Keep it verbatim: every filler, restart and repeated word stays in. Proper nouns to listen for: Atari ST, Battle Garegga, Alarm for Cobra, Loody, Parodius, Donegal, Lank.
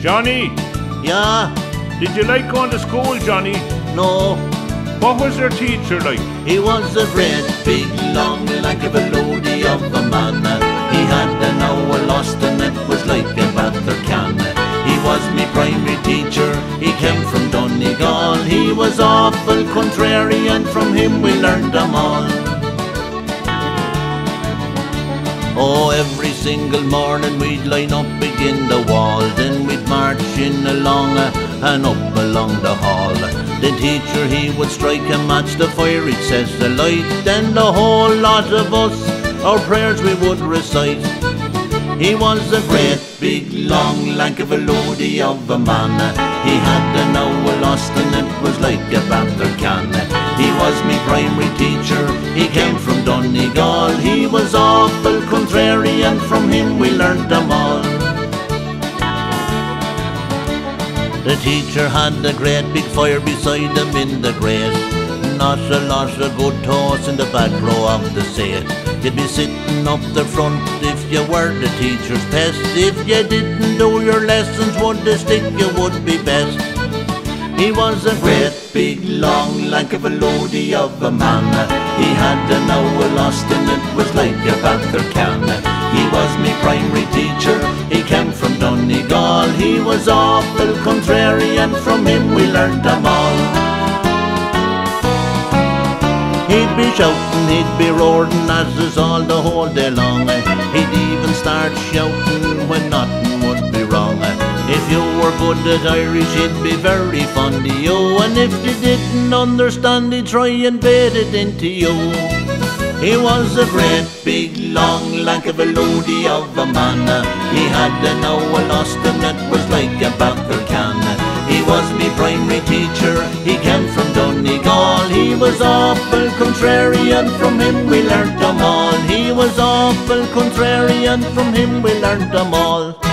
Johnny? Yeah? Did you like going to school, Johnny? No. What was your teacher like? He was a red, big, long, like a baloney of a man. He had an hour lost and it was like a batter can. He was me primary teacher, he came from Donegal. He was awful contrary and from him we learned them all. Oh, every single morning we'd line up again the wall, then we'd march in along and up along the hall. The teacher, he would strike a match, the fire he'd set the light, then the whole lot of us, our prayers we would recite. He was a great big long lank of a loady of a man. He had an hour lost and it was like a batter can. He was me primary teacher, he came from Donegal. He was awful contrary and from him we learned them all. The teacher had a great big fire beside him in the grate. Not a lot of good toss in the back row of the set. You'd be sitting up the front if you were the teacher's pest. If you didn't do your lessons would they stick you would be best. He was a great big long lank of a loady of a man. He had an hour lost and it was like a batter can. He was me primary teacher, he came from Donegal. He was awful contrary and from him we learned them all. He'd be shouting, he'd be roaring at us all the whole day long. He'd even start shouting when nothing would be wrong. If you were good at Irish, he'd be very fond of you, and if you didn't understand, he'd try and bait it into you. He was a great big long lank of a loady of a man. He had an hour lost and it was like a batter can. He was me primary teacher, he came from Donegal. He was awful contrary and from him we learnt them all. He was awful contrary and from him we learnt them all.